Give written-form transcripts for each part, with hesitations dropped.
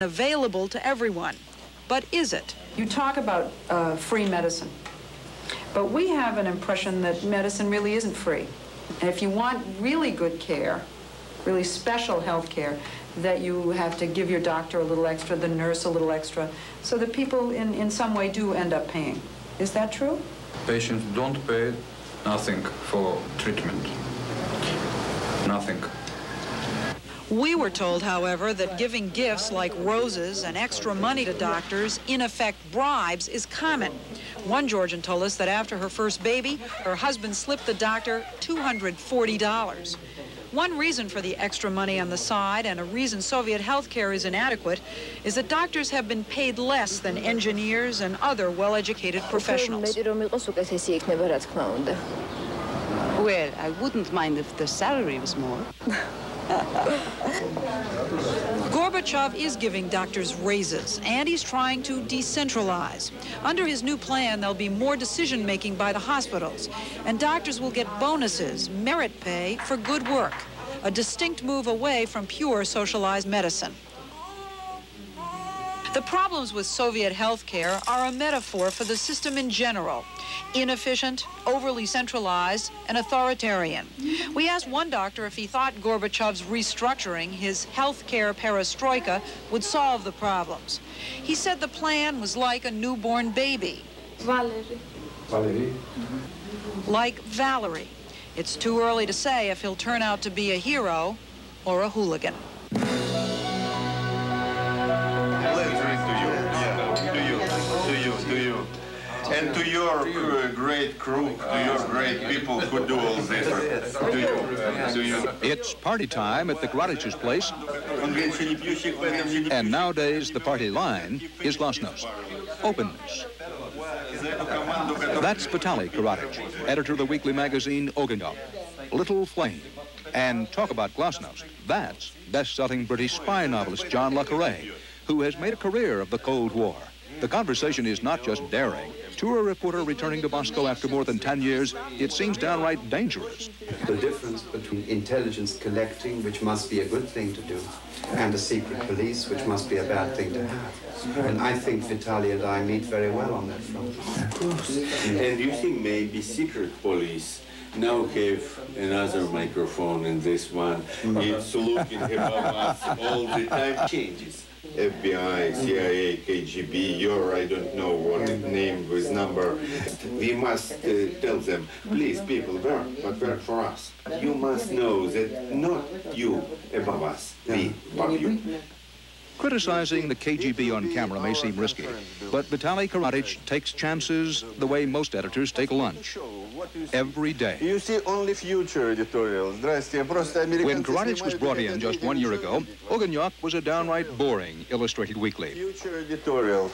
available to everyone. But is it? You talk about free medicine, but we have an impression that medicine really isn't free. And if you want really good care, really special health care, that you have to give your doctor a little extra, the nurse a little extra, so that people in some way do end up paying. Is that true? Patients don't pay nothing for treatment. Nothing. We were told, however, that giving gifts like roses and extra money to doctors, in effect bribes, is common. One Georgian told us that after her first baby, her husband slipped the doctor $240. One reason for the extra money on the side, and a reason Soviet health care is inadequate, is that doctors have been paid less than engineers and other well-educated professionals. Well, I wouldn't mind if the salary was more. Gorbachev is giving doctors raises, and he's trying to decentralize. Under his new plan, there'll be more decision-making by the hospitals, and doctors will get bonuses, merit pay for good work, a distinct move away from pure socialized medicine. The problems with Soviet health care are a metaphor for the system in general: inefficient, overly centralized, and authoritarian. We asked one doctor if he thought Gorbachev's restructuring, his health care perestroika, would solve the problems. He said the plan was like a newborn baby. Valerie. Valerie? Like Valerie. It's too early to say if he'll turn out to be a hero or a hooligan. And to your great crew, to your great people who do all this, to you. It's party time at the Korotich's place, and nowadays the party line is Glasnost, openness. That's Vitaly Korotich, editor of the weekly magazine Ogonyok, Little Flame, and talk about Glasnost. That's best-selling British spy novelist John Le Carré, who has made a career of the Cold War. The conversation is not just daring. To a reporter returning to Moscow after more than 10 years, it seems downright dangerous. The difference between intelligence collecting, which must be a good thing to do, and a secret police, which must be a bad thing to have. And I think Vitaly and I meet very well on that front. Of course. And you think maybe secret police now have another microphone and this one. It's looking above us all the time. Changes. FBI, CIA, KGB, your, I don't know what name with number. We must tell them, please, people, work, but work for us. You must know that not you above us, we above you. Criticizing the KGB on camera may seem risky, but Vitaly Korotich takes chances the way most editors take lunch. Every day. You see only future editorials. When Korotich was brought in just 1 year ago, Ogonyok was a downright boring illustrated weekly. Future editorial.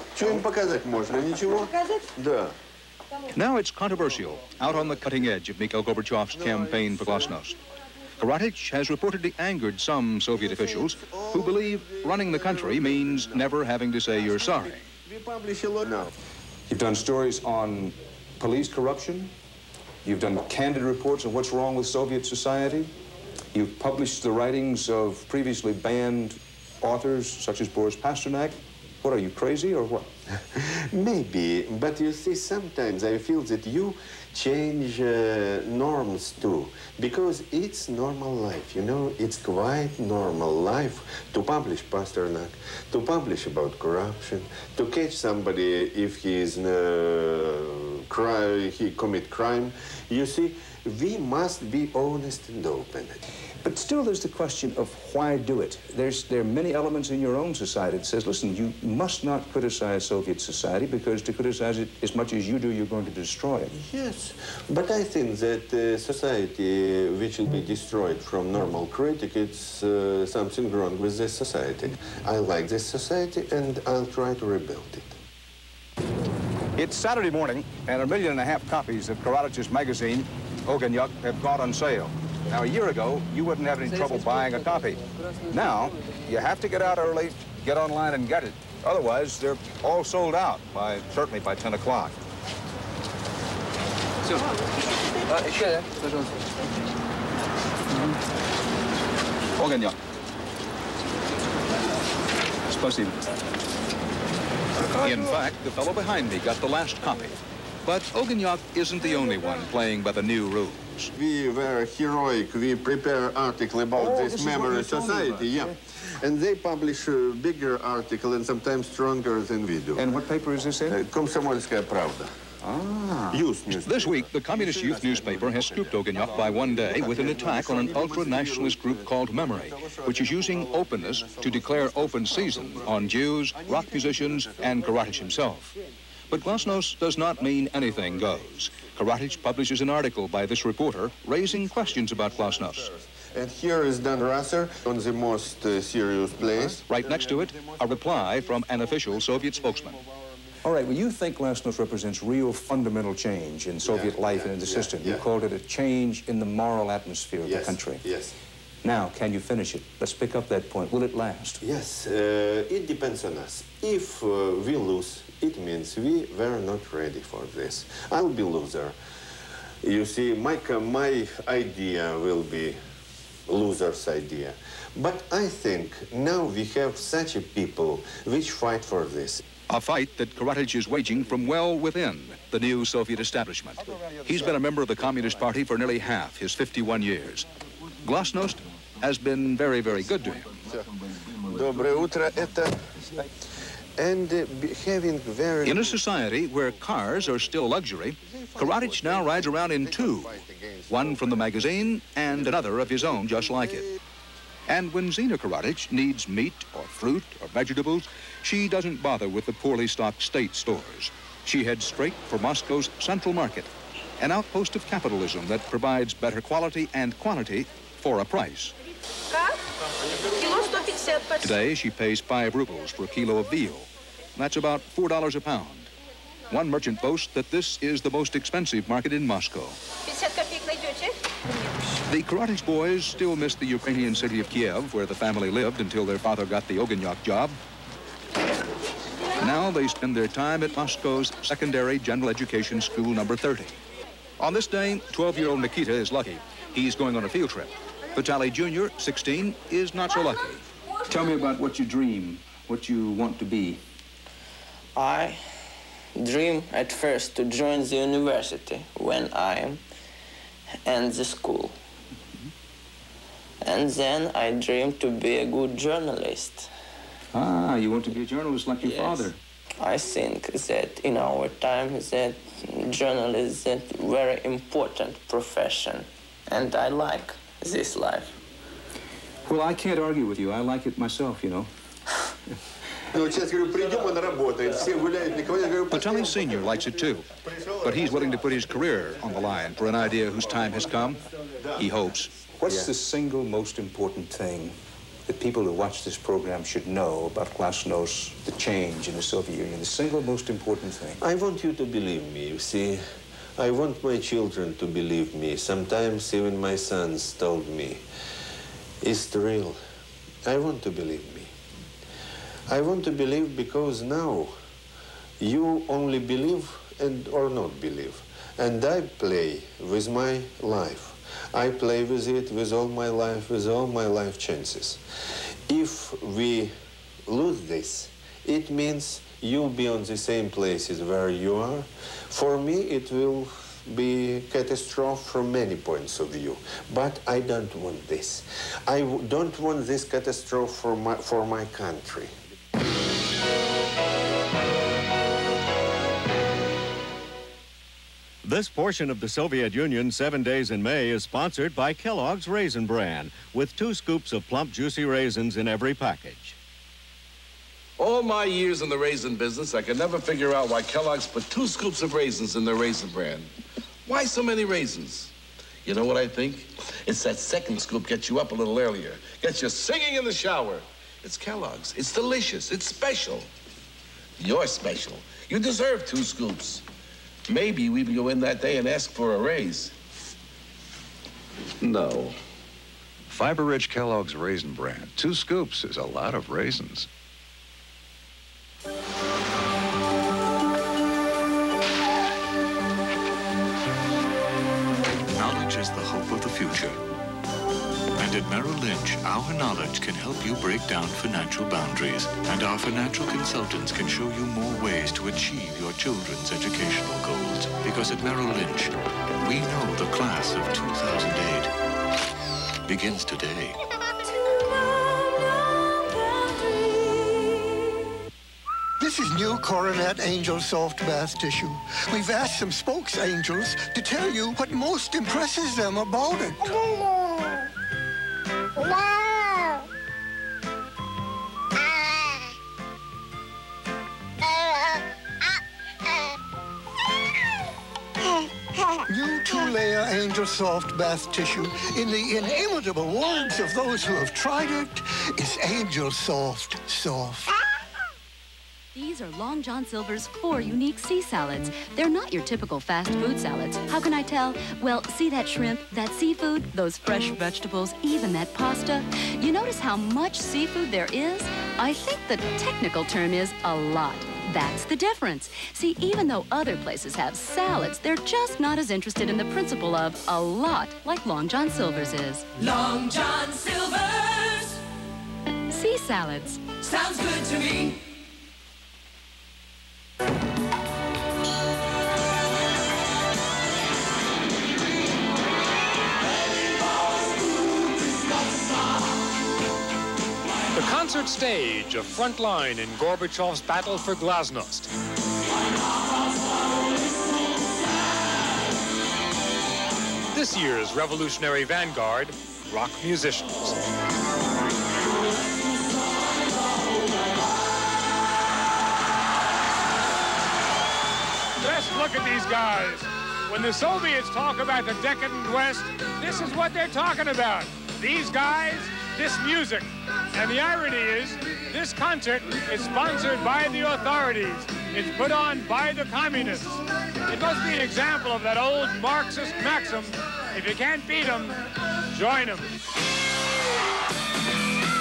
Now it's controversial, out on the cutting edge of Mikhail Gorbachev's campaign for Glasnost. Korotich has reportedly angered some Soviet officials who believe running the country means never having to say you're sorry. You've done stories on police corruption. You've done candid reports of what's wrong with Soviet society. You've published the writings of previously banned authors such as Boris Pasternak. What, are you crazy or what? Maybe, but you see, sometimes I feel that you change norms too, because it's normal life, you know, it's quite normal life to publish Pasternak, to publish about corruption, to catch somebody if he is he commit crime. You see, we must be honest and open. But still there's the question of why do it? There are many elements in your own society that says, listen, you must not criticize Soviet society, because to criticize it as much as you do, you're going to destroy it. Yes, but I think that society which will be destroyed from normal critic, it's something wrong with this society. I like this society and I'll try to rebuild it. It's Saturday morning, and 1.5 million copies of Korotich's magazine, Ogonyok, have gone on sale. Now, a year ago, you wouldn't have any trouble buying a copy. Now, you have to get out early, get online and get it. Otherwise, they're all sold out, certainly by 10 o'clock. Ogonyok. In fact, the fellow behind me got the last copy. But Ogonyok isn't the only one playing by the new rules. We were heroic. We prepare an article about this memory society, And they publish a bigger article and sometimes stronger than we do. And what paper is this in? Komsomolskaya Pravda. Youth newspaper. This week, the Communist Youth newspaper has scooped Ogonyok by one day with an attack on an ultra-nationalist group called Memory, which is using openness to declare open season on Jews, rock musicians, and Korotich himself. But Glasnost does not mean anything goes. Korotich publishes an article by this reporter raising questions about Glasnost. And here is Dan Rather on the most serious place. Right next to it, a reply from an official Soviet spokesman. All right, well, you think Glasnost represents real fundamental change in Soviet life and in the system. You called it a change in the moral atmosphere of the country. Yes. Now, can you finish it? Let's pick up that point. Will it last? Yes, it depends on us. If we lose, it means we were not ready for this. I'll be loser. You see, my idea will be loser's idea. But I think now we have such a people which fight for this. A fight that Korotich is waging from well within the new Soviet establishment. He's been a member of the Communist Party for nearly half his 51 years. Glasnost has been very, very good to him. In a society where cars are still luxury, Korotich now rides around in two, one from the magazine and another of his own just like it. And when Zina Korotich needs meat or fruit or vegetables, she doesn't bother with the poorly stocked state stores. She heads straight for Moscow's Central Market, an outpost of capitalism that provides better quality and quantity for a price. Today, she pays 5 rubles for a kilo of veal. That's about $4 a pound. One merchant boasts that this is the most expensive market in Moscow. The Korotich boys still miss the Ukrainian city of Kiev, where the family lived until their father got the Ogonyok job. Now they spend their time at Moscow's secondary general education school number 30. On this day, 12-year-old Nikita is lucky. He's going on a field trip. Vitaly Jr., 16, is not so lucky. Tell me about what you dream, what you want to be. I dream at first to join the university when I am and the school. And then I dream to be a good journalist. Ah, you want to be a journalist like your father. I think that in our time that journalists is a very important profession. And I like this life. Well, I can't argue with you. I like it myself, you know. Vitaly Sr. likes it too, but he's willing to put his career on the line for an idea whose time has come, he hopes. What's the single most important thing that people who watch this program should know about Glasnost, the change in the Soviet Union, the single most important thing? I want you to believe me, you see. I want my children to believe me. Sometimes even my sons told me, it's real. I want to believe me. I want to believe because now you only believe and or not believe. And I play with my life. I play with it with all my life chances. If we lose this, it means you'll be on the same places where you are. For me, it will be catastrophe from many points of view, but I don't want this. I don't want this catastrophe for my country. This portion of the Soviet Union 7 Days in May is sponsored by Kellogg's Raisin Bran, with 2 scoops of plump, juicy raisins in every package. All my years in the raisin business, I could never figure out why Kellogg's put 2 scoops of raisins in their Raisin Bran. Why so many raisins? You know what I think? It's that second scoop gets you up a little earlier, gets you singing in the shower. It's Kellogg's. It's delicious. It's special. You're special. You deserve 2 scoops. Maybe we can go in that day and ask for a raise. No. Fiber-rich Kellogg's Raisin Bran. 2 scoops is a lot of raisins. Knowledge is the hope of the future. And And at Merrill Lynch, our knowledge can help you break down financial boundaries, and our financial consultants can show you more ways to achieve your children's educational goals. Because at Merrill Lynch, we know the class of 2008 begins today. This is new Coronet Angel Soft Bath Tissue. We've asked some spokes angels to tell you what most impresses them about it. New two-layer Angel Soft Bath Tissue, in the inimitable words of those who have tried it, is Angel Soft Soft. These are Long John Silver's 4 unique sea salads. They're not your typical fast food salads. How can I tell? Well, see that shrimp, that seafood, those fresh vegetables, even that pasta. You notice how much seafood there is? I think the technical term is a lot. That's the difference. See, even though other places have salads, they're just not as interested in the principle of a lot like Long John Silver's is. Long John Silver's! Sea salads. Sounds good to me. Concert stage, a front line in Gorbachev's battle for Glasnost. This year's revolutionary vanguard, rock musicians. Just look at these guys. When the Soviets talk about the decadent West, this is what they're talking about. These guys, this music. And the irony is, this concert is sponsored by the authorities. It's put on by the communists. It must be an example of that old Marxist maxim, if you can't beat them, join them.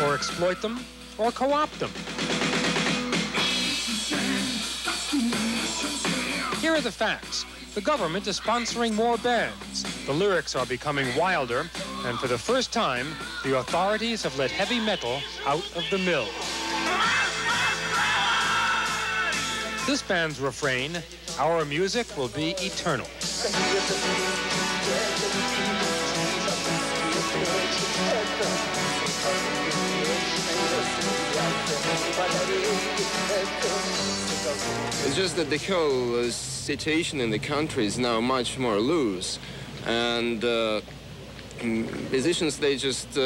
Or exploit them, or co-opt them. Here are the facts. The government is sponsoring more bands. The lyrics are becoming wilder, and for the first time, the authorities have let heavy metal out of the mill. This band's refrain, "Our music will be eternal." It's just that the whole situation in the country is now much more loose, and musicians, they just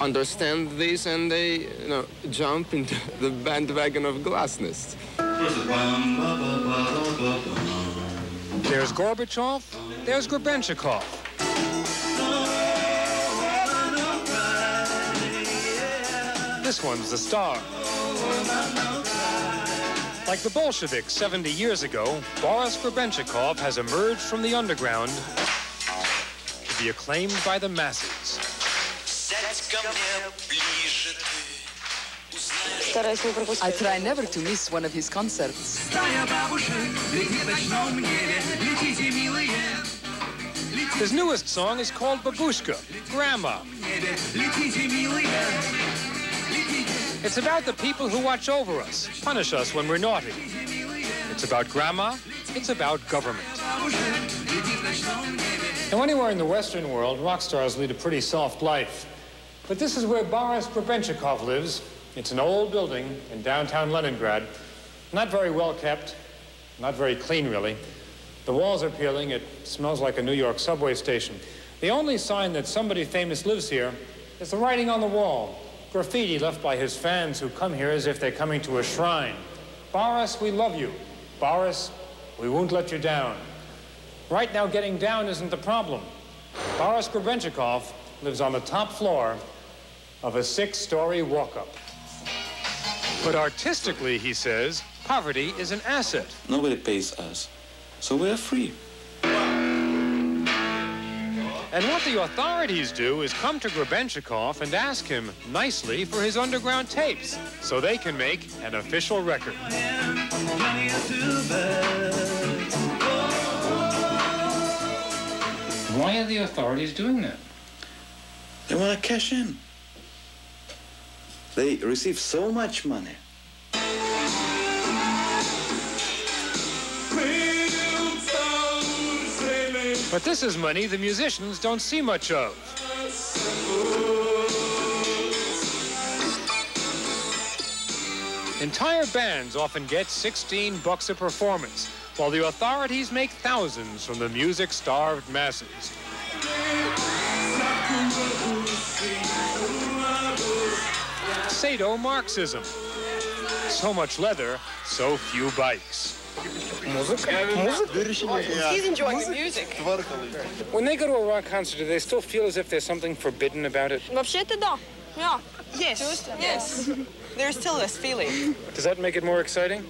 understand this and they, you know, jump into the bandwagon of Glasnost. There's Gorbachev, there's Grebenshchikov. This one's the star. Like the Bolsheviks 70 years ago, Boris Grebenshchikov has emerged from the underground to be acclaimed by the masses. I try never to miss one of his concerts. His newest song is called Babushka, Grandma. It's about the people who watch over us, punish us when we're naughty. It's about grandma, it's about government. Now, anywhere in the Western world, rock stars lead a pretty soft life. But this is where Boris Grebenshchikov lives. It's an old building in downtown Leningrad. Not very well kept, not very clean, really. The walls are peeling, it smells like a New York subway station. The only sign that somebody famous lives here is the writing on the wall. Graffiti left by his fans who come here as if they're coming to a shrine. Boris, we love you. Boris, we won't let you down. Right now, getting down isn't the problem. Boris Grebenshchikov lives on the top floor of a 6-story walk-up. But artistically, he says, poverty is an asset. Nobody pays us, so we are free. And what the authorities do is come to Grebenshchikov and ask him nicely for his underground tapes so they can make an official record. Why are the authorities doing that? They want to cash in. They receive so much money. But this is money the musicians don't see much of. Entire bands often get $16 a performance, while the authorities make thousands from the music-starved masses. Sado-Marxism. So much leather, so few bikes. He's enjoying the music. When they go to a rock concert, do they still feel as if there's something forbidden about it? Yes. Yes. There's still this feeling. Does that make it more exciting?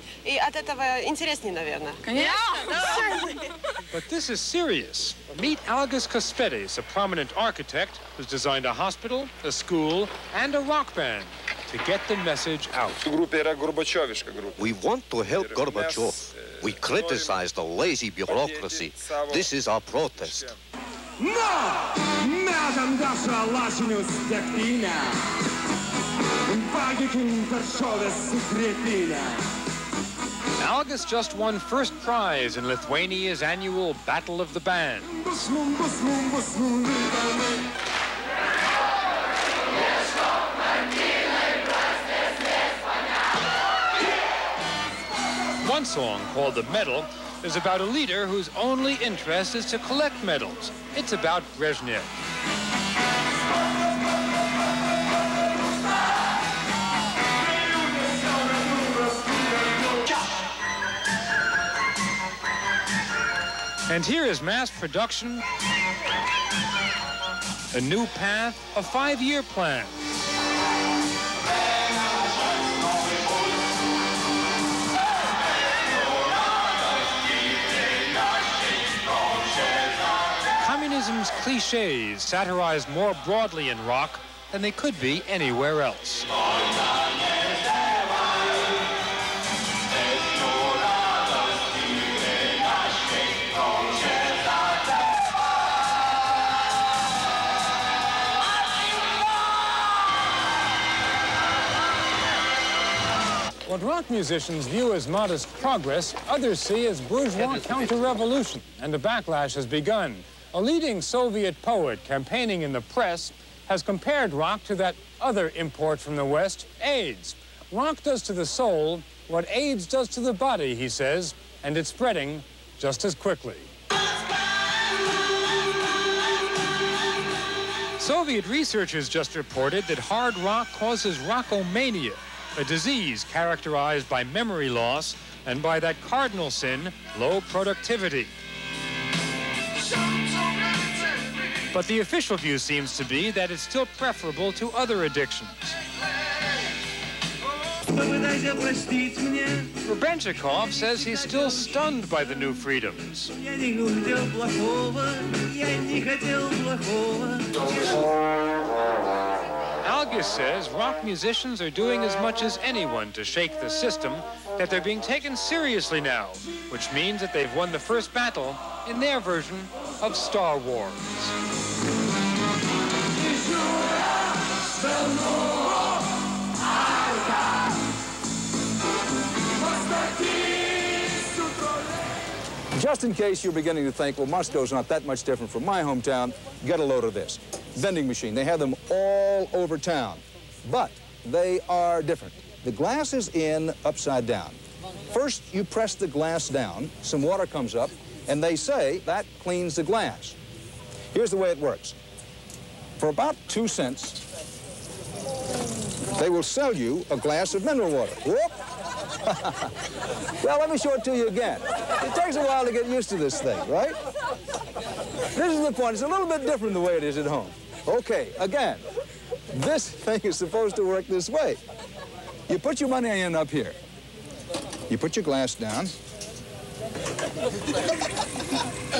But this is serious. Meet Algis Kaspėdas, a prominent architect who's designed a hospital, a school, and a rock band to get the message out. We want to help Gorbachev. We criticize the lazy bureaucracy. This is our protest. Algis just won first prize in Lithuania's annual Battle of the Bands. One song, called The Medal, is about a leader whose only interest is to collect medals. It's about Brezhnev. And here is mass production, a new path, a 5-year plan. Communism's cliches satirized more broadly in rock than they could be anywhere else. What rock musicians view as modest progress, others see as bourgeois counter-revolution, and a backlash has begun. A leading Soviet poet campaigning in the press has compared rock to that other import from the West, AIDS. Rock does to the soul what AIDS does to the body, he says, and it's spreading just as quickly. Soviet researchers just reported that hard rock causes rockomania, a disease characterized by memory loss and by that cardinal sin, low productivity. But the official view seems to be that it's still preferable to other addictions. Grebenshchikov says he's still stunned by the new freedoms. Algis says rock musicians are doing as much as anyone to shake the system, that they're being taken seriously now, which means that they've won the first battle in their version of Star Wars. Just in case you're beginning to think, well, Moscow's not that much different from my hometown, get a load of this. Vending machine. They have them all over town, but they are different. The glass is in upside down. First, you press the glass down, some water comes up, and they say that cleans the glass. Here's the way it works. For about 2 cents, they will sell you a glass of mineral water. Whoop! Well, let me show it to you again. It takes a while to get used to this thing, right? This is the point. It's a little bit different the way it is at home. Okay, again, this thing is supposed to work this way. You put your money in up here. You put your glass down.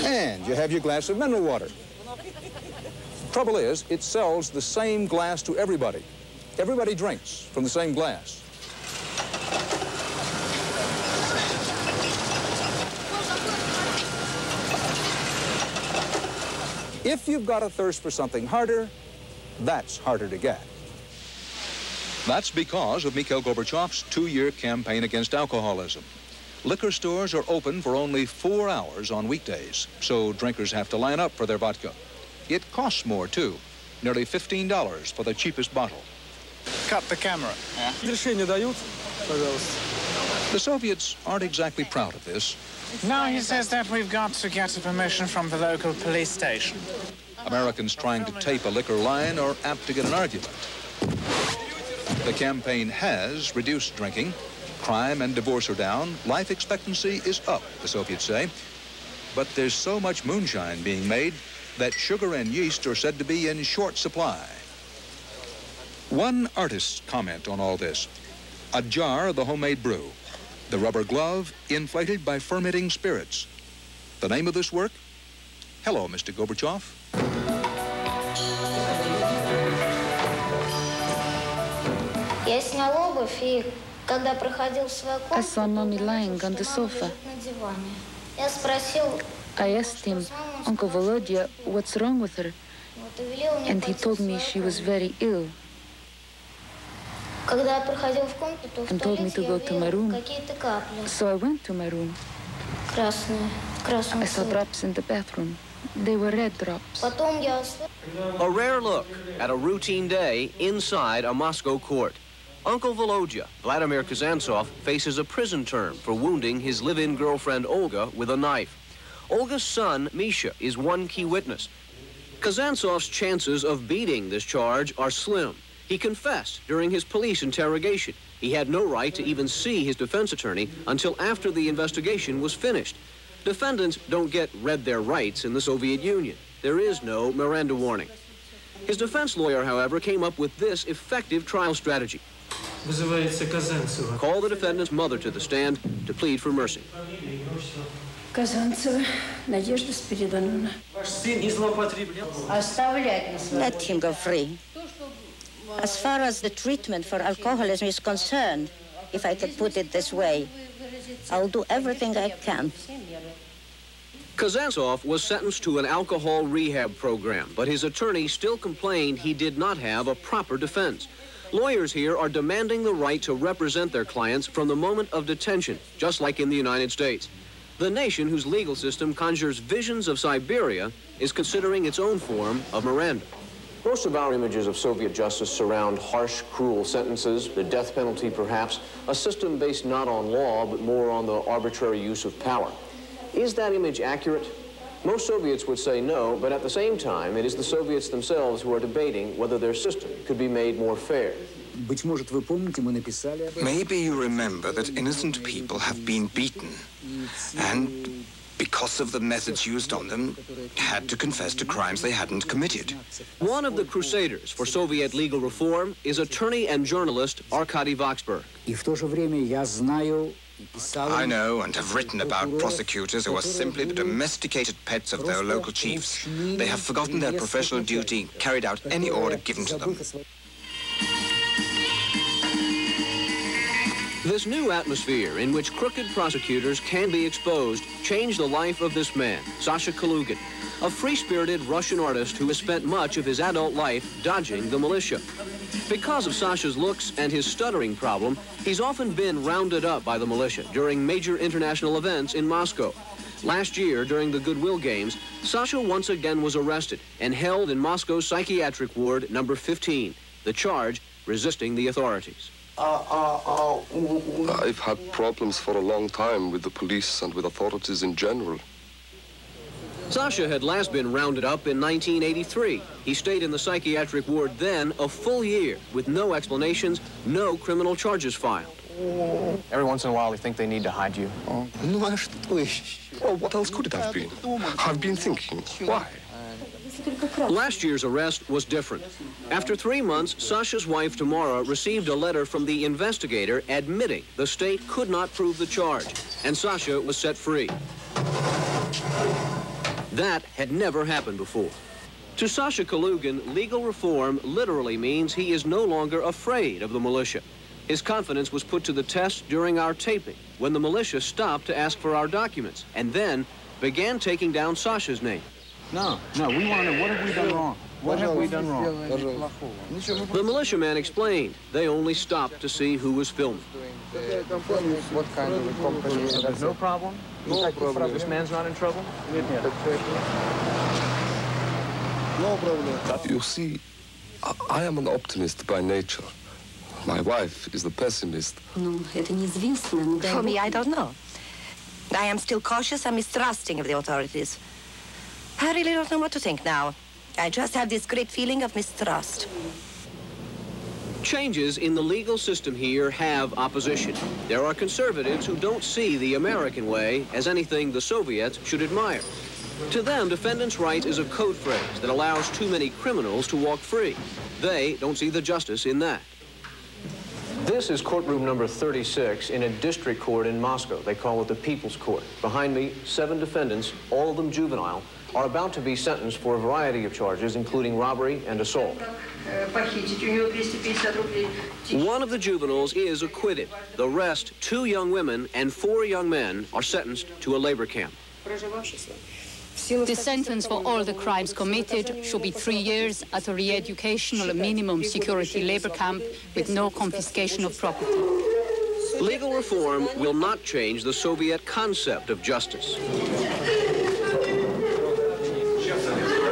And you have your glass of mineral water. Trouble is, it sells the same glass to everybody. Everybody drinks from the same glass. If you've got a thirst for something harder, That's harder to get. That's because of Mikhail Gorbachev's two-year campaign against alcoholism. Liquor stores are open for only 4 hours on weekdays, so drinkers have to line up for their vodka. It costs more, too, nearly $15 for the cheapest bottle. Cut the camera. Yeah. The Soviets aren't exactly proud of this. Now he says that we've got to get permission from the local police station. Americans trying to tape a liquor line are apt to get an argument. The campaign has reduced drinking. Crime and divorce are down. Life expectancy is up, the Soviets say. But there's so much moonshine being made that sugar and yeast are said to be in short supply. One artist's comment on all this: a jar of the homemade brew, the rubber glove inflated by fermenting spirits. The name of this work? Hello, Mr. Gorbachev. I saw Mommy lying on the sofa. I asked him, Uncle Volodya, what's wrong with her? And he told me she was very ill. And told me to go to my room. So I went to my room. I saw drops in the bathroom. They were red drops. A rare look at a routine day inside a Moscow court. Uncle Volodya, Vladimir Kazantsov, faces a prison term for wounding his live-in girlfriend Olga with a knife. Olga's son, Misha, is one key witness. Kazantsov's chances of beating this charge are slim. He confessed during his police interrogation. He had no right to even see his defense attorney until after the investigation was finished. Defendants don't get read their rights in the Soviet Union. There is no Miranda warning. His defense lawyer, however, came up with this effective trial strategy. Call the defendant's mother to the stand to plead for mercy. Let him go free. As far as the treatment for alcoholism is concerned, if I could put it this way, I'll do everything I can. Kazantsov was sentenced to an alcohol rehab program, but his attorney still complained he did not have a proper defense. Lawyers here are demanding the right to represent their clients from the moment of detention, just like in the United States. The nation whose legal system conjures visions of Siberia is considering its own form of Miranda. Most of our images of Soviet justice surround harsh, cruel sentences, the death penalty perhaps, a system based not on law, but more on the arbitrary use of power. Is that image accurate? Most Soviets would say no, but at the same time, it is the Soviets themselves who are debating whether their system could be made more fair. Maybe you remember that innocent people have been beaten, and because of the methods used on them, had to confess to crimes they hadn't committed. One of the crusaders for Soviet legal reform is attorney and journalist Arkady Vaksberg. I know and have written about prosecutors who are simply the domesticated pets of their local chiefs. They have forgotten their professional duty, carried out any order given to them. This new atmosphere in which crooked prosecutors can be exposed changed the life of this man, Sasha Kalugin, a free-spirited Russian artist who has spent much of his adult life dodging the militia. Because of Sasha's looks and his stuttering problem, he's often been rounded up by the militia during major international events in Moscow. Last year, during the Goodwill Games, Sasha once again was arrested and held in Moscow's psychiatric ward number 15. The charge, resisting the authorities. I've had problems for a long time with the police and with authorities in general. Sasha had last been rounded up in 1983. He stayed in the psychiatric ward then a full year with no explanations, no criminal charges filed. Every once in a while, they think they need to hide you. Oh. Well, what else could it have been? I've been thinking, why? Last year's arrest was different. After 3 months, Sasha's wife, Tamara, received a letter from the investigator admitting the state could not prove the charge, and Sasha was set free. That had never happened before. To Sasha Kalugin, legal reform literally means he is no longer afraid of the militia. His confidence was put to the test during our taping, when the militia stopped to ask for our documents, and then began taking down Sasha's name. No, we want to know, what have we done wrong? What have we done wrong? The militiaman explained they only stopped to see who was filming. What kind of a company? There's no problem? This man's not in trouble? No problem. You see, I am an optimist by nature. My wife is the pessimist. For me, I don't know. I am still cautious and mistrusting of the authorities. I really don't know what to think now. I just have this great feeling of mistrust. Changes in the legal system here have opposition. There are conservatives who don't see the American way as anything the Soviets should admire. To them, defendants' rights is a code phrase that allows too many criminals to walk free. They don't see the justice in that. This is courtroom number 36 in a district court in Moscow. They call it the People's Court. Behind me, 7 defendants, all of them juvenile, are about to be sentenced for a variety of charges, including robbery and assault. One of the juveniles is acquitted. The rest, 2 young women and 4 young men, are sentenced to a labor camp. The sentence for all the crimes committed should be 3 years at a re-educational minimum security labor camp with no confiscation of property. Legal reform will not change the Soviet concept of justice.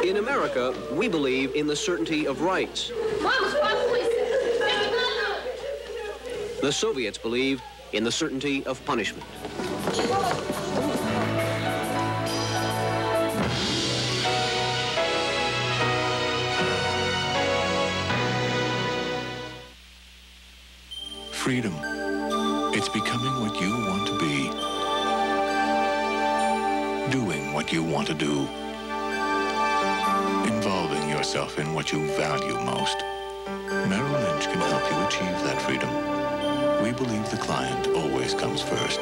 In America, we believe in the certainty of rights. The Soviets believe in the certainty of punishment. Freedom. It's becoming what you want to be. Doing what you want to do. Involving yourself in what you value most. Merrill Lynch can help you achieve that freedom. We believe the client always comes first,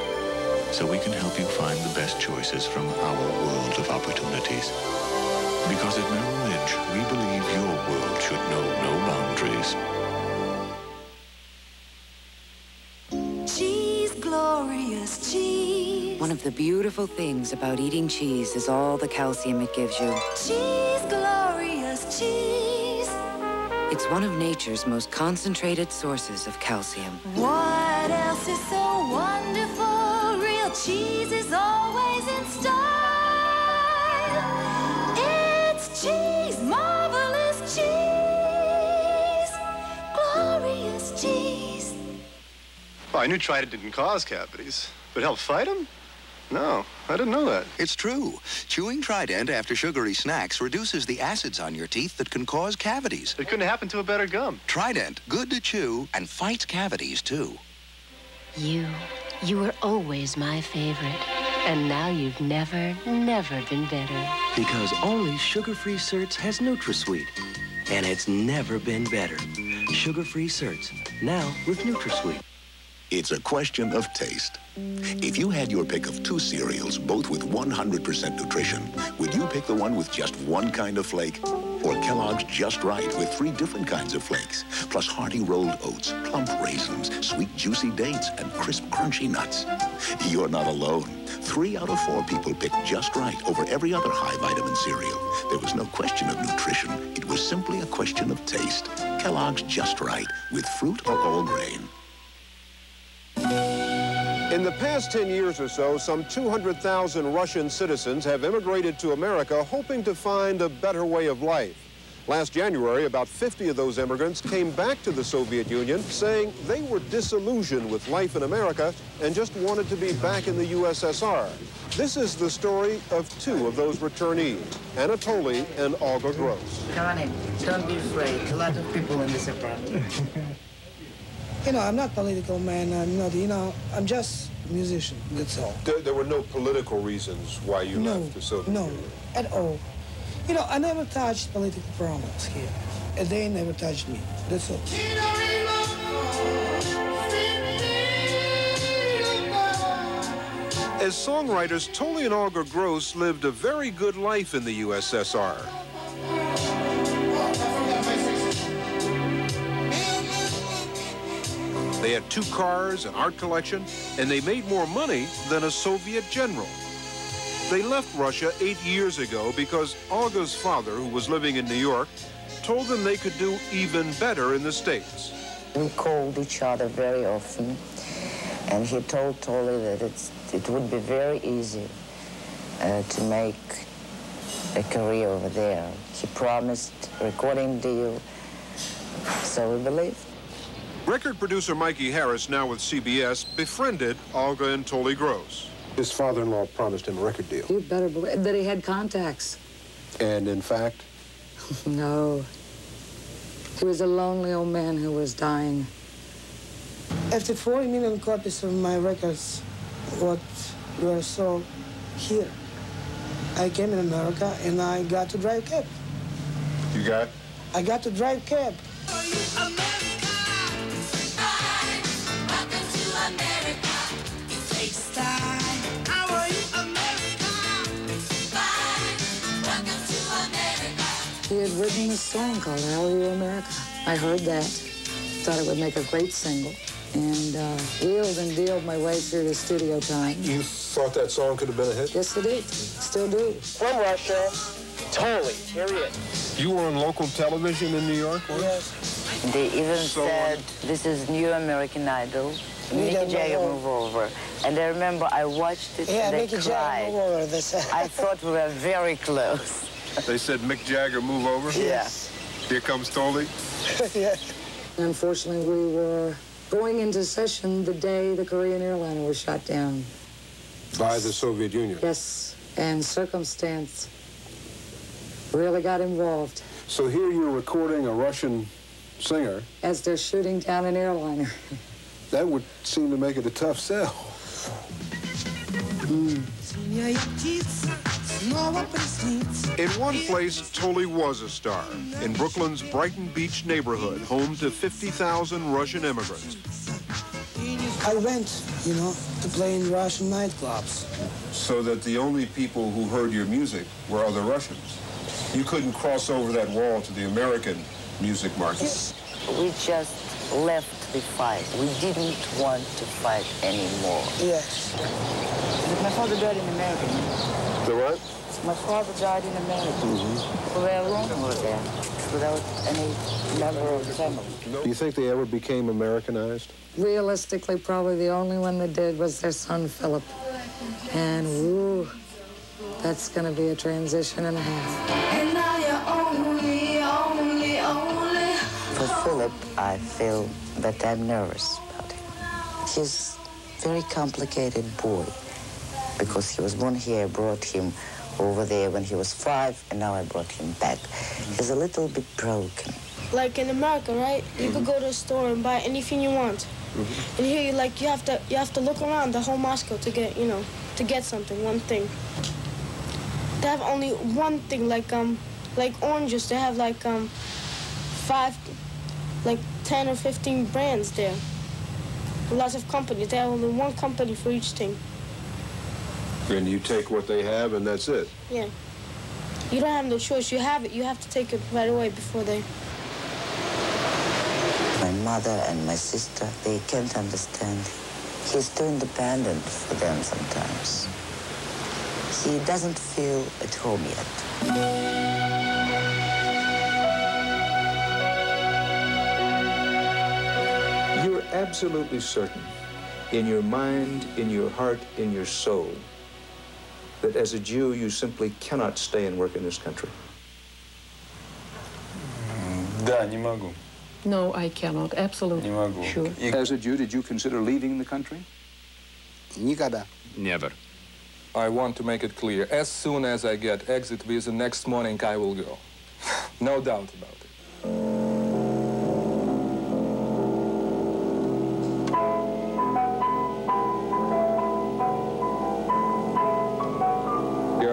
so we can help you find the best choices from our world of opportunities. Because at Merrill Lynch, we believe your world should know no boundaries. Cheese. One of the beautiful things about eating cheese is all the calcium it gives you. Cheese, glorious cheese. It's one of nature's most concentrated sources of calcium. What else is so wonderful? Real cheese is always in style. It's cheese, marvelous cheese, glorious cheese. Well, I knew Trident didn't cause cavities, but help fight them? No, I didn't know that. It's true. Chewing Trident after sugary snacks reduces the acids on your teeth that can cause cavities. It couldn't happen to a better gum. Trident, good to chew and fights cavities, too. You were always my favorite, and now you've never, never been better. Because only sugar-free certs has NutraSweet, and it's never been better. Sugar-free certs, now with NutraSweet. It's a question of taste. If you had your pick of 2 cereals, both with 100% nutrition, would you pick the one with just 1 kind of flake? Or Kellogg's Just Right with 3 different kinds of flakes, plus hearty rolled oats, plump raisins, sweet juicy dates, and crisp crunchy nuts? You're not alone. 3 out of 4 people picked Just Right over every other high vitamin cereal. There was no question of nutrition. It was simply a question of taste. Kellogg's Just Right with fruit or whole grain. In the past 10 years or so, some 200,000 Russian citizens have immigrated to America hoping to find a better way of life. Last January, about 50 of those immigrants came back to the Soviet Union saying they were disillusioned with life in America and just wanted to be back in the USSR. This is the story of 2 of those returnees, Anatoly and Olga Gross. Come on in. Don't be afraid. A lot of people in this apartment. You know, I'm not a political man, I'm not, you know, I'm just a musician, that's all. There were no political reasons why you left the Soviet Union? No, at all. You know, I never touched political problems here. And they never touched me, that's all. As songwriters, Toly and Olga Gross lived a very good life in the USSR. They had 2 cars, an art collection, and they made more money than a Soviet general. They left Russia 8 years ago because Olga's father, who was living in New York, told them they could do even better in the States. We called each other very often, and he told Tolle that it would be very easy to make a career over there. He promised a recording deal, so we believed. Record producer Mikey Harris, now with CBS, befriended Olga and Tolle Gross. His father-in-law promised him a record deal. You better believe that he had contacts. And in fact? No. He was a lonely old man who was dying. After 40 million copies of my records, what were sold here, I came in America and I got to drive cab. You got? I got to drive cab. For you, America, it's fine. Welcome to America. It takes time. How are you, America? It's fine. Welcome to America. He had written a song called How Are You, America. I heard that. Thought it would make a great single. And wheeled and dealed my way through the studio time. You thought that song could have been a hit? Yes, it did. Still do. From Russia, Tolle, period. You were on local television in New York? Yes. They even said, this is New American Idol. Mickey Jagger, move over. And I remember I watched it, and they cried. I thought we were very close. They said, Mick Jagger, move over? Yes. Yeah. Here comes Tolle? Yes. Unfortunately, we were going into session the day the Korean airliner was shot down. By the Soviet Union? Yes, and circumstance really got involved. So here you're recording a Russian singer. As they're shooting down an airliner. That would seem to make it a tough sell. In one place, Tolle was a star, in Brooklyn's Brighton Beach neighborhood, home to 50,000 Russian immigrants. I went, you know, to play in Russian nightclubs. So that the only people who heard your music were other Russians. You couldn't cross over that wall to the American music market. We just left the fight. We didn't want to fight anymore. Yes. But my father died in America. The what? My father died in America. Mm-hmm. We were alone over there, without any member of the family. Do you think they ever became Americanized? Realistically, probably the only one that did was their son, Philip. And, woo, that's going to be a transition and a half. And now you're only. For Philip, I feel that I'm nervous about him. He's a very complicated boy. Because he was born here, I brought him over there when he was 5, and now I brought him back. He's a little bit broken. Like in America, right? You could go to a store and buy anything you want. And here, you like you have to look around the whole Moscow to get, you know, to get something, one thing. They have only one thing, like oranges. They have like 10 or 15 brands there. Lots of companies. They have only one company for each thing. And you take what they have, and that's it. Yeah. You don't have no choice. You have it. You have to take it right away before they... My mother and my sister, they can't understand. He's too independent for them sometimes. He doesn't feel at home yet. You're absolutely certain, in your mind, in your heart, in your soul, that as a Jew, you simply cannot stay and work in this country? Да, не могу. No, I cannot. Absolutely. Не могу. Sure. As a Jew, did you consider leaving the country? Никогда. Never. I want to make it clear. As soon as I get exit visa, next morning I will go. No doubt about it.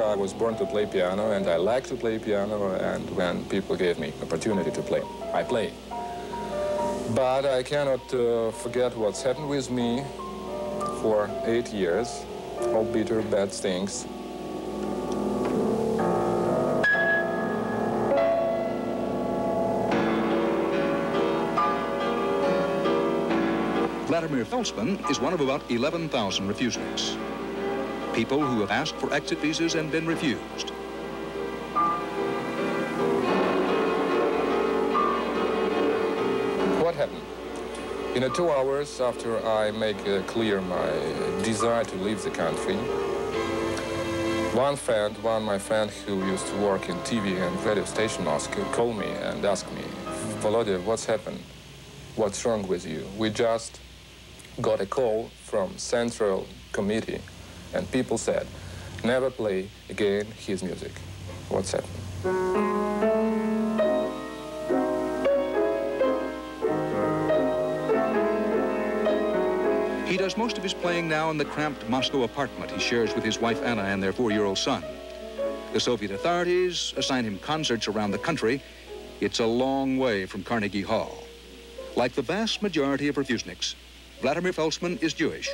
I was born to play piano, and I like to play piano, and when people gave me opportunity to play, I play. But I cannot forget what's happened with me for 8 years, all bitter, bad things. Vladimir Feltsman is one of about 11,000 refuseniks. People who have asked for exit visas and been refused. In 2 hours after I make clear my desire to leave the country, my friend who used to work in TV and radio station, called me and asked me, Volodya, what's happened? What's wrong with you? We just got a call from Central Committee, and people said, never play again his music. What's happened? He does most of his playing now in the cramped Moscow apartment he shares with his wife Anna and their 4-year-old son. The Soviet authorities assign him concerts around the country. It's a long way from Carnegie Hall. Like the vast majority of refuseniks, Vladimir Feltsman is Jewish,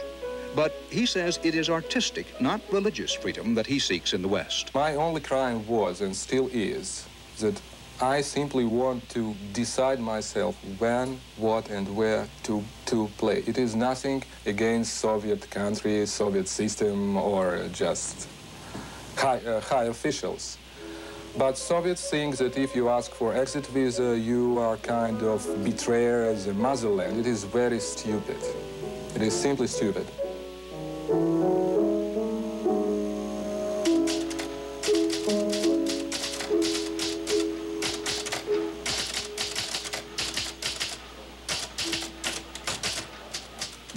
but he says it is artistic, not religious freedom that he seeks in the West. My only crime was, and still is, that I simply want to decide myself when, what, and where to play. It is nothing against Soviet country, Soviet system, or just high officials. But Soviets think that if you ask for exit visa, you are kind of betrayer the motherland. It is very stupid. It is simply stupid.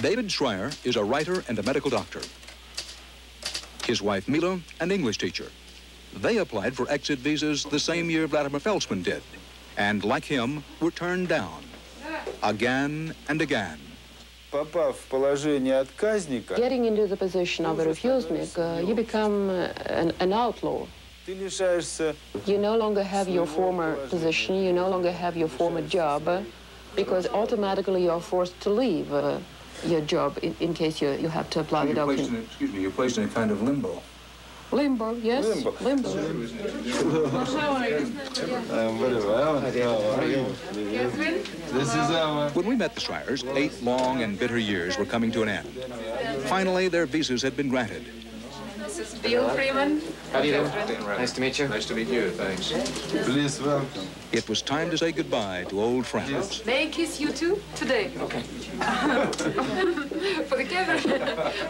David Shrayer is a writer and a medical doctor. His wife, Mila, an English teacher. They applied for exit visas the same year Vladimir Feltsman did, and like him, were turned down again and again. Getting into the position of a refusnik, you become an outlaw. You no longer have your former position, you no longer have your former job, because automatically you are forced to leave your job in case you have to apply the document. Excuse me, you're placed in a kind of limbo. Limbo, yes. Limbo. When we met the Shreyers, 8 long and bitter years were coming to an end. Finally, their visas had been granted. This is Bill Freeman. How do you do? Nice to meet you. Nice to meet you, thanks. Please welcome. It was time to say goodbye to old friends. May I kiss you too? Today. Okay. For the camera.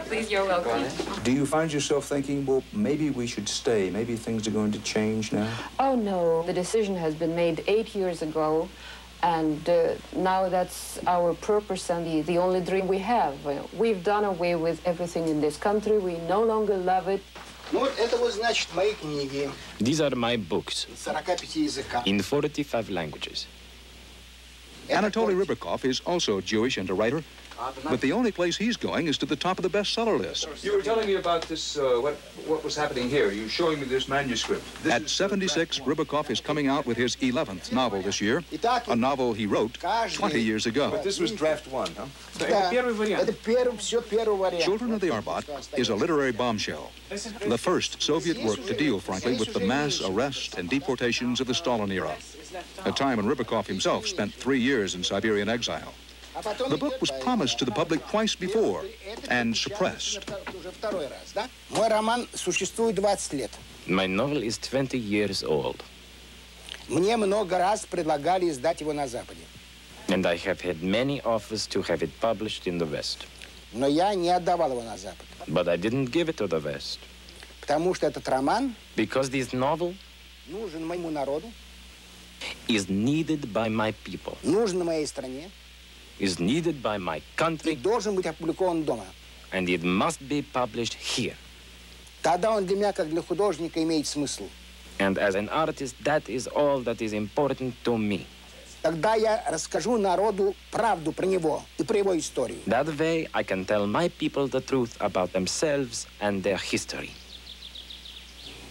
Please, you're welcome. Do you find yourself thinking, well, maybe we should stay, maybe things are going to change now? Oh, no. The decision has been made 8 years ago, and now that's our purpose and the only dream we have. We've done away with everything in this country. We no longer love it. These are my books in 45 languages. Anatoly Rybakov is also Jewish and a writer, but the only place he's going is to the top of the bestseller list. You were telling me about this, what was happening here. You were showing me this manuscript. At 76, Rybakov is coming out with his 11th novel this year, a novel he wrote 20 years ago. But this was draft 1, huh? Children of the Arbat is a literary bombshell, the first Soviet work to deal, frankly, with the mass arrest and deportations of the Stalin era, a time when Rybakov himself spent 3 years in Siberian exile. The book was promised to the public twice before and suppressed. My novel is 20 years old. And I have had many offers to have it published in the West. But I didn't give it to the West. Because this novel is needed by my people, is needed by my country, and it must be published here. And as an artist, that is all that is important to me. That way, I can tell my people the truth about themselves and their history.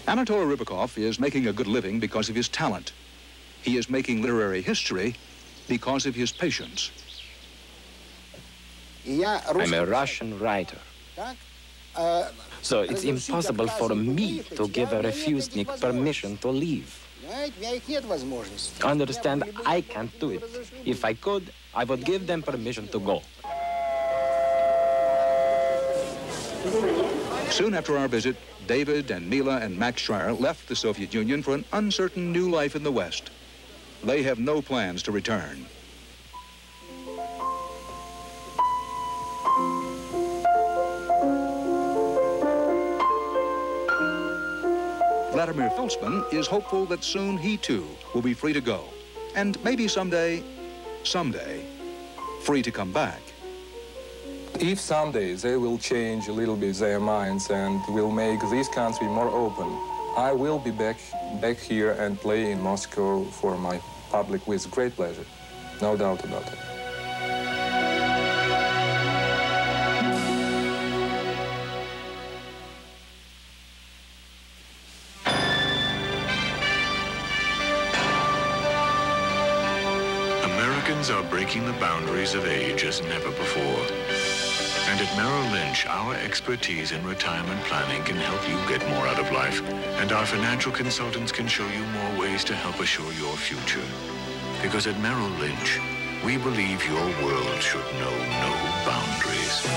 Anatoly Rybakov is making a good living because of his talent. He is making literary history because of his patience. I'm a Russian writer, so it's impossible for me to give a refusnik permission to leave. Understand, I can't do it. If I could, I would give them permission to go. Soon after our visit, David and Mila and Max Shrayer left the Soviet Union for an uncertain new life in the West. They have no plans to return. Vladimir Feltsman is hopeful that soon he too will be free to go, and maybe someday, free to come back. If someday they will change a little bit their minds and will make this country more open, I will be back here and play in Moscow for my public with great pleasure, no doubt about it. Americans are breaking the boundaries of age as never before. And at Merrill Lynch, our expertise in retirement planning can help you get more out of life. And our financial consultants can show you more ways to help assure your future. Because at Merrill Lynch, we believe your world should know no boundaries. To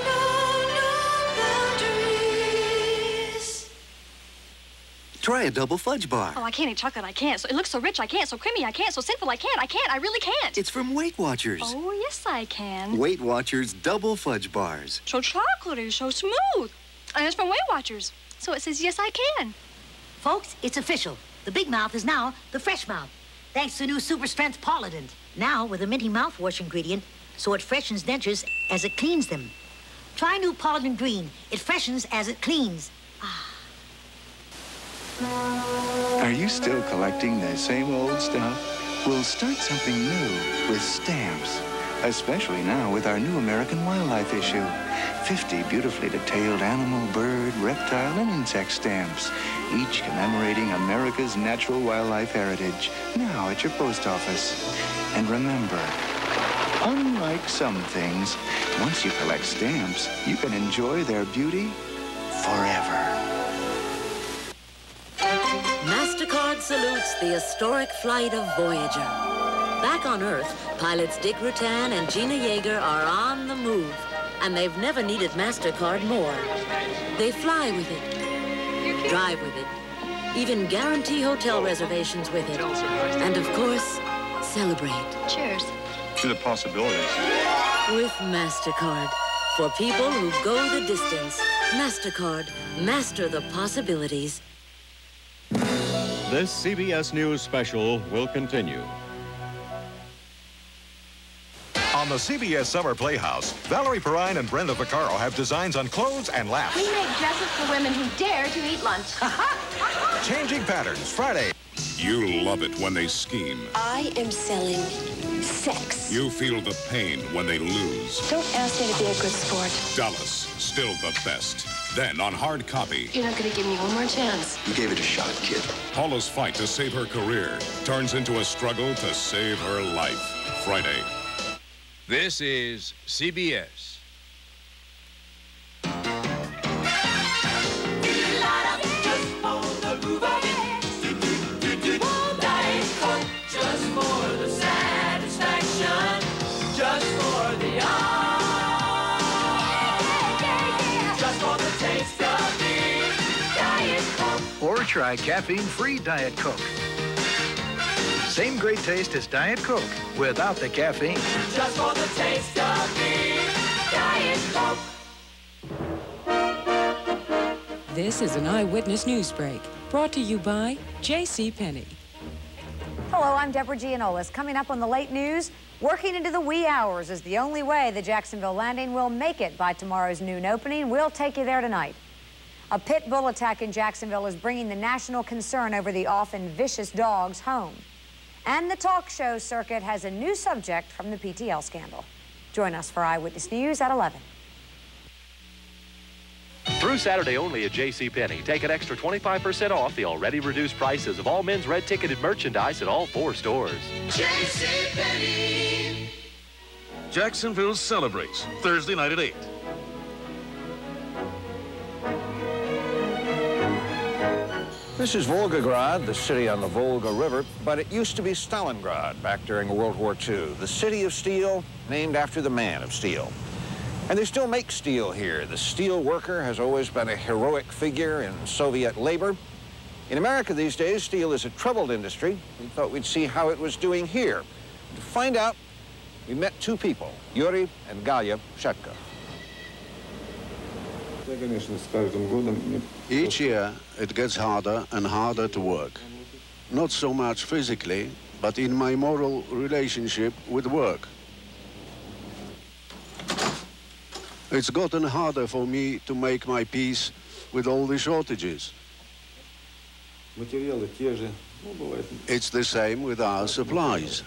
know no boundaries. Try a double fudge bar. Oh, I can't eat chocolate, I can't. So it looks so rich, I can't. So creamy, I can't. So sinful, I can't. I can't, I really can't. It's from Weight Watchers. Oh, yes, I can. Weight Watchers double fudge bars. So chocolatey, so smooth. And it's from Weight Watchers. So it says, yes, I can. Folks, it's official. The big mouth is now the fresh mouth. Thanks to new Super Strength Polident. Now with a minty mouthwash ingredient, so it freshens dentures as it cleans them. Try new Polident Green. It freshens as it cleans. Ah. Are you still collecting the same old stuff? We'll start something new with stamps. Especially now with our new American Wildlife issue. 50 beautifully detailed animal, bird, reptile, and insect stamps, each commemorating America's natural wildlife heritage, now at your post office. And remember, unlike some things, once you collect stamps, you can enjoy their beauty forever. MasterCard salutes the historic flight of Voyager. Back on Earth, pilots Dick Rutan and Gina Yeager are on the move, and they've never needed MasterCard more. They fly with it, drive with it, even guarantee hotel reservations with it, and of course, celebrate. Cheers. To the possibilities. With MasterCard. For people who go the distance. MasterCard. Master the possibilities. This CBS News special will continue. On the CBS Summer Playhouse, Valerie Perrine and Brenda Vaccaro have designs on clothes and laps. We make dresses for women who dare to eat lunch. Changing Patterns, Friday. You love it when they scheme. I am selling sex. You feel the pain when they lose. Don't ask me to be a good sport. Dallas, still the best. Then on hard copy. You're not going to give me one more chance. You gave it a shot, kid. Paula's fight to save her career turns into a struggle to save her life. Friday. This is CBS. Or try caffeine-free Diet Coke. Same great taste as Diet Coke, without the caffeine. Just for the taste of me, Diet Coke. This is an Eyewitness News Break, brought to you by JCPenney. Hello, I'm Deborah Gianolis. Coming up on the late news, working into the wee hours is the only way the Jacksonville Landing will make it by tomorrow's noon opening. We'll take you there tonight. A pit bull attack in Jacksonville is bringing the national concern over the often vicious dogs home. And the talk show circuit has a new subject from the PTL scandal. Join us for Eyewitness News at 11. Through Saturday only at JCPenney, take an extra 25% off the already reduced prices of all men's red ticketed merchandise at all four stores. JCPenney. Jacksonville celebrates Thursday night at 8. This is Volgograd, the city on the Volga River, but it used to be Stalingrad back during World War II. The city of steel, named after the man of steel. And they still make steel here. The steel worker has always been a heroic figure in Soviet labor. In America these days, steel is a troubled industry. We thought we'd see how it was doing here. To find out, we met two people, Yuri and Galya Shetko. Each year, it gets harder and harder to work. Not so much physically, but in my moral relationship with work. It's gotten harder for me to make my peace with all the shortages. It's the same with our supplies.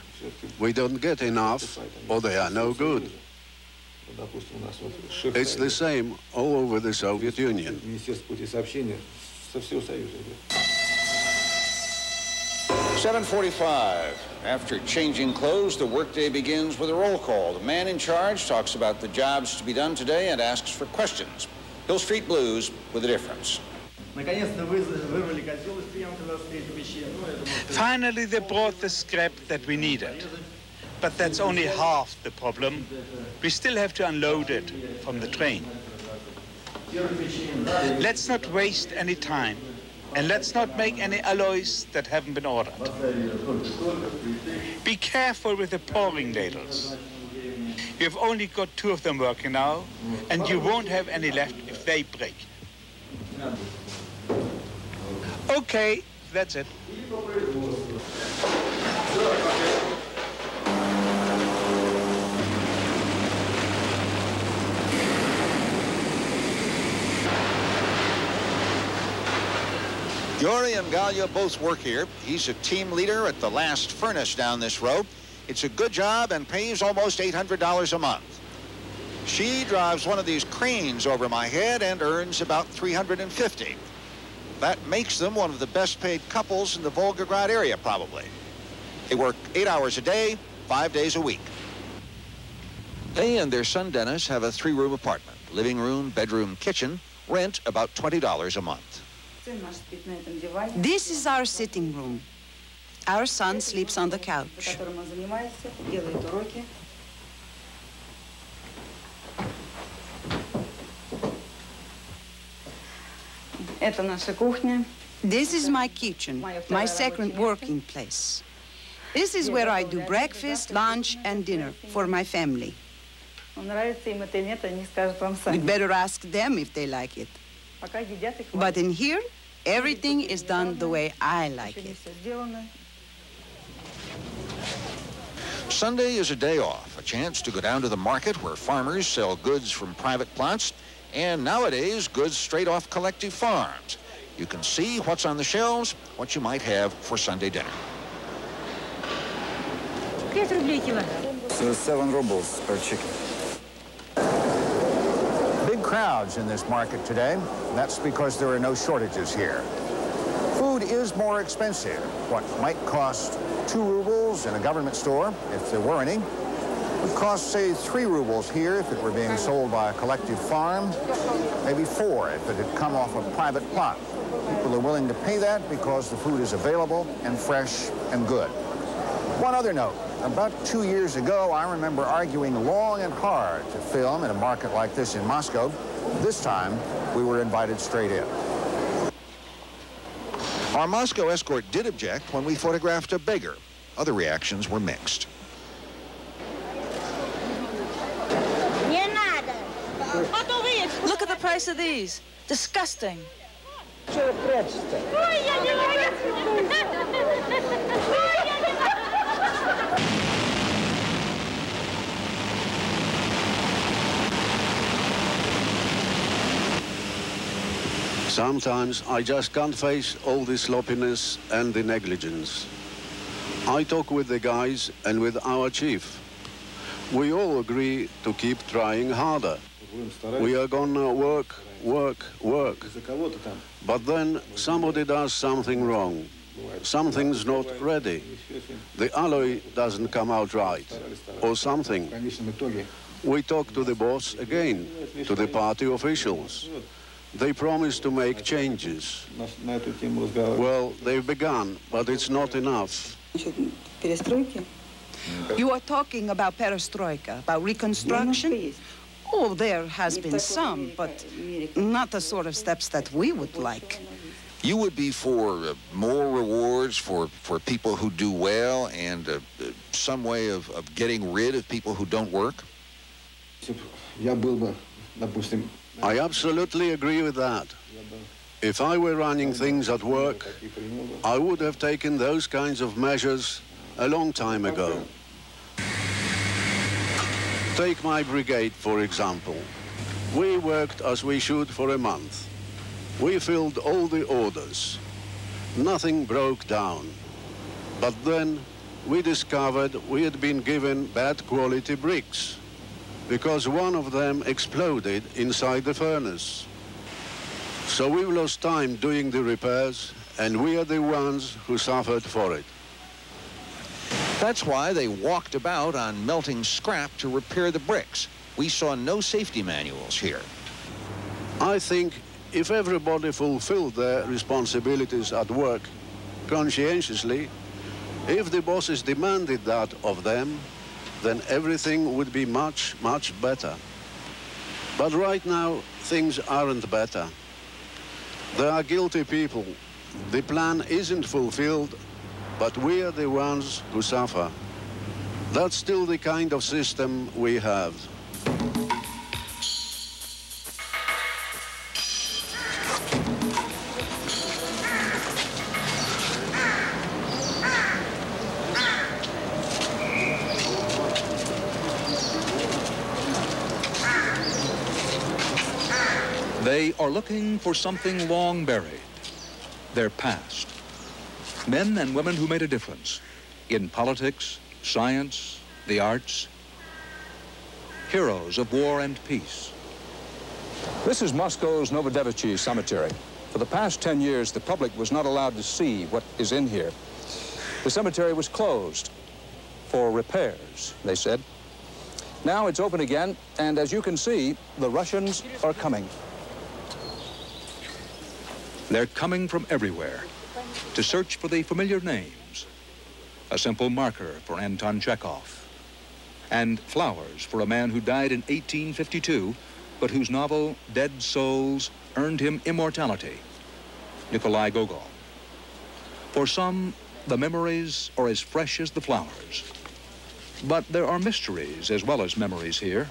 We don't get enough, or they are no good. It's the same all over the Soviet Union. "7:45. After changing clothes, the workday begins with a roll call. The man in charge talks about the jobs to be done today and asks for questions. Hill Street Blues with a difference. Finally, they brought the scrap that we needed. But that's only half the problem. We still have to unload it from the train. Let's not waste any time. And let's not make any alloys that haven't been ordered. Be careful with the pouring ladles. You've only got 2 of them working now, and you won't have any left if they break. Okay, that's it. Yuri and Galya both work here. He's a team leader at the last furnace down this road. It's a good job and pays almost $800 a month. She drives one of these cranes over my head and earns about $350. That makes them one of the best paid couples in the Volgograd area, probably. They work 8 hours a day, 5 days a week. They and their son Dennis have a 3-room apartment, living room, bedroom, kitchen, rent about $20 a month. This is our sitting room. Our son sleeps on the couch. This is my kitchen, my second working place. This is where I do breakfast, lunch, and dinner for my family. We'd better ask them if they like it. But in here, everything is done the way I like it. Sunday is a day off, a chance to go down to the market where farmers sell goods from private plots, and nowadays, goods straight off collective farms. You can see what's on the shelves, what you might have for Sunday dinner. 7 rubles per chicken. Big crowds in this market today. That's because there are no shortages here. Food is more expensive. What might cost 2 rubles in a government store, if there were any, would cost, say, 3 rubles here if it were being sold by a collective farm, maybe 4 if it had come off a private plot. People are willing to pay that because the food is available and fresh and good. One other note, about 2 years ago, I remember arguing long and hard to film in a market like this in Moscow. This time, we were invited straight in. Our Moscow escort did object when we photographed a beggar. Other reactions were mixed. Look at the price of these. Disgusting. Sometimes I just can't face all the sloppiness and the negligence. I talk with the guys and with our chief. We all agree to keep trying harder. We are gonna work, work, work. But then somebody does something wrong. Something's not ready. The alloy doesn't come out right, or something. We talk to the boss again, to the party officials. They promise to make changes. Well, they've begun, but it's not enough. You are talking about perestroika, about reconstruction? Oh, there has been some, but not the sort of steps that we would like. You would be for more rewards for people who do well and some way of getting rid of people who don't work? I absolutely agree with that. If I were running things at work, I would have taken those kinds of measures a long time ago. Take my brigade, for example. We worked as we should for a month. We filled all the orders. Nothing broke down. But then we discovered we had been given bad quality bricks because one of them exploded inside the furnace. So we lost time doing the repairs, and we are the ones who suffered for it. That's why they walked about on melting scrap to repair the bricks. We saw no safety manuals here. I think if everybody fulfilled their responsibilities at work conscientiously, if the bosses demanded that of them, then everything would be much, much better. But right now, things aren't better. There are guilty people. The plan isn't fulfilled, but we are the ones who suffer. That's still the kind of system we have. They are looking for something long buried, their past. Men and women who made a difference in politics, science, the arts. Heroes of war and peace. This is Moscow's Novodevichy Cemetery. For the past 10 years, the public was not allowed to see what is in here. The cemetery was closed for repairs, they said. Now it's open again, and as you can see, the Russians are coming. They're coming from everywhere to search for the familiar names. A simple marker for Anton Chekhov, and flowers for a man who died in 1852, but whose novel, Dead Souls, earned him immortality, Nikolai Gogol. For some, the memories are as fresh as the flowers. But there are mysteries as well as memories here.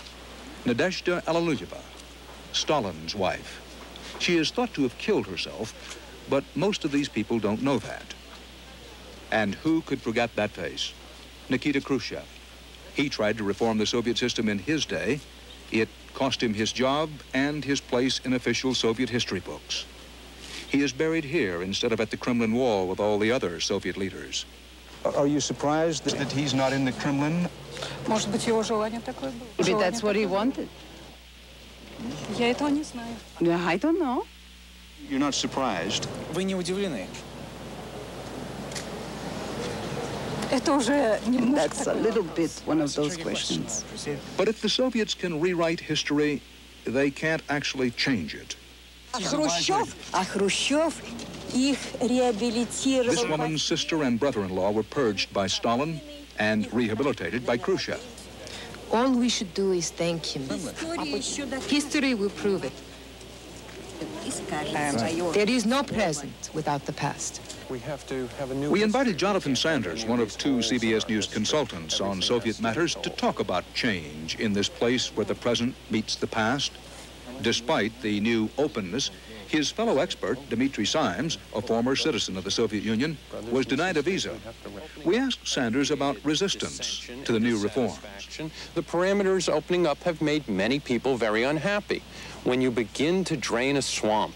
Nadezhda Alliluyeva, Stalin's wife. She is thought to have killed herself, but most of these people don't know that. And who could forget that face? Nikita Khrushchev. He tried to reform the Soviet system in his day. It cost him his job and his place in official Soviet history books. He is buried here instead of at the Kremlin wall with all the other Soviet leaders. Are you surprised that he's not in the Kremlin? Maybe that's what he wanted. I don't know. You're not surprised. And that's a little bit one of those questions. But if the Soviets can rewrite history, they can't actually change it. This woman's sister and brother-in-law were purged by Stalin and rehabilitated by Khrushchev. All we should do is thank him. History will prove it. There is no present without the past. We invited Jonathan Sanders, one of two CBS News consultants on Soviet matters, to talk about change in this place where the present meets the past. Despite the new openness, his fellow expert, Dmitri Simes, a former citizen of the Soviet Union, was denied a visa. We asked Sanders about resistance to the new reforms. The parameters opening up have made many people very unhappy. When you begin to drain a swamp,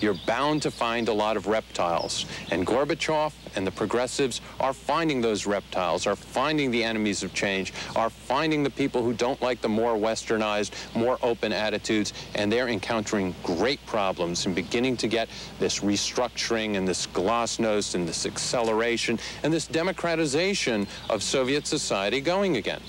you're bound to find a lot of reptiles. And Gorbachev and the progressives are finding those reptiles, are finding the enemies of change, are finding the people who don't like the more westernized, more open attitudes, and they're encountering great problems and beginning to get this restructuring and this glasnost and this acceleration and this democratization of Soviet society going again.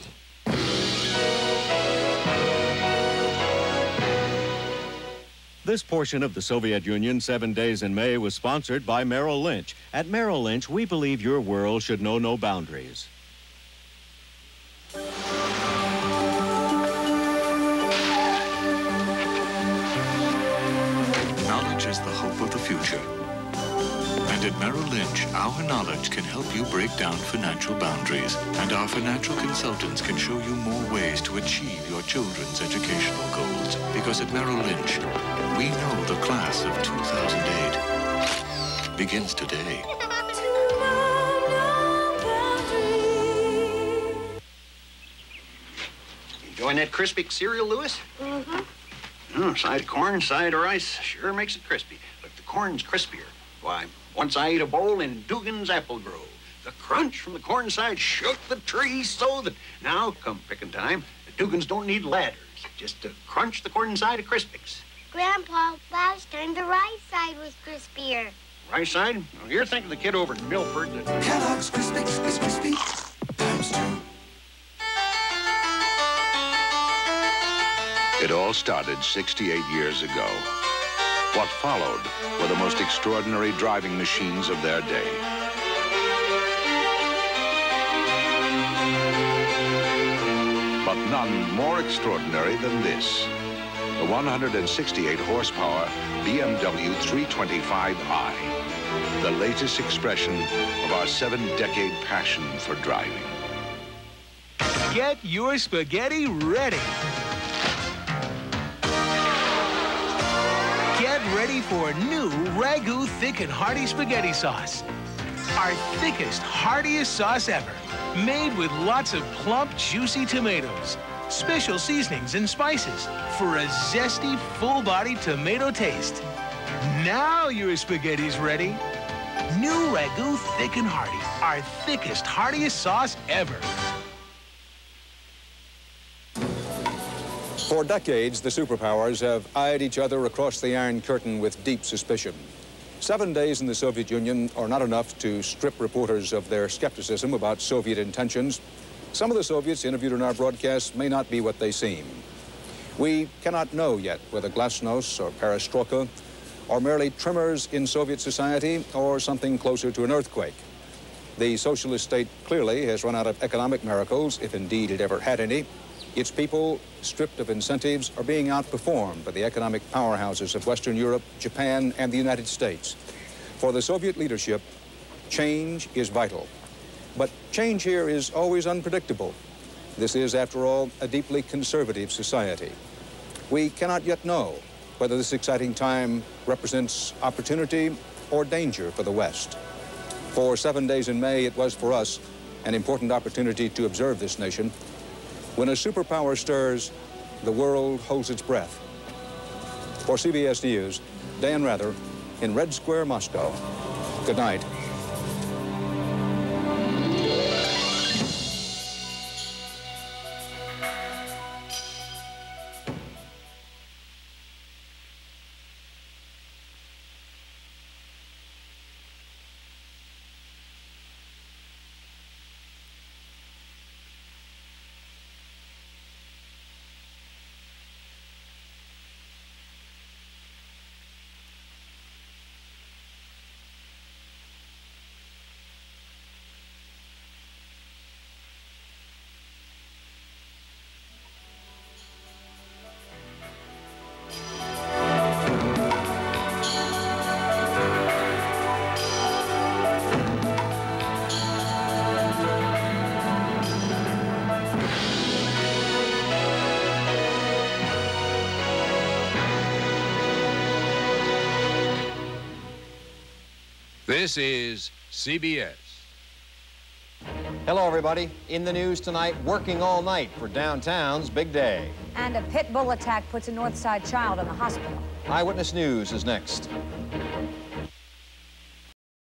This portion of the Soviet Union 7 days in May was sponsored by Merrill Lynch. At Merrill Lynch, we believe your world should know no boundaries. Knowledge is the hope of the future. And And at Merrill Lynch, our knowledge can help you break down financial boundaries, and our financial consultants can show you more ways to achieve your children's educational goals. Because at Merrill Lynch, we know the class of 2008 begins today. Enjoying that crispy cereal, Lewis? Mm-hmm. Oh, side of corn, side of rice, sure makes it crispy. But the corn's crispier. Why, once I ate a bowl in Dugan's apple grove. The crunch from the corn side shook the trees so that now, come picking time, the Dugans don't need ladders, just to crunch the corn side of Crispix. Grandpa, last time the rice side was crispier. Rice side? Well, you're thinking the kid over in Milford that... Kellogg's Crispix is crispy times two. It all started 68 years ago. What followed were the most extraordinary driving machines of their day. But none more extraordinary than this, the 168-horsepower BMW 325i, the latest expression of our 7-decade passion for driving. Get your spaghetti ready. Ready for new Ragu Thick and Hearty Spaghetti Sauce. Our thickest, heartiest sauce ever. Made with lots of plump, juicy tomatoes, special seasonings and spices for a zesty, full-bodied tomato taste. Now your spaghetti's ready. New Ragu Thick and Hearty. Our thickest, heartiest sauce ever. For decades, the superpowers have eyed each other across the Iron Curtain with deep suspicion. 7 days in the Soviet Union are not enough to strip reporters of their skepticism about Soviet intentions. Some of the Soviets interviewed in our broadcasts may not be what they seem. We cannot know yet whether glasnost or perestroika are merely tremors in Soviet society or something closer to an earthquake. The socialist state clearly has run out of economic miracles, if indeed it ever had any. Its people, stripped of incentives, are being outperformed by the economic powerhouses of Western Europe, Japan, and the United States. For the Soviet leadership, change is vital. But change here is always unpredictable. This is, after all, a deeply conservative society. We cannot yet know whether this exciting time represents opportunity or danger for the West. For 7 days in May, it was for us an important opportunity to observe this nation. When a superpower stirs, the world holds its breath. For CBS News, Dan Rather in Red Square, Moscow. Good night. This is CBS. Hello, everybody. In the news tonight, working all night for downtown's big day. And a pit bull attack puts a Northside child in the hospital. Eyewitness News is next.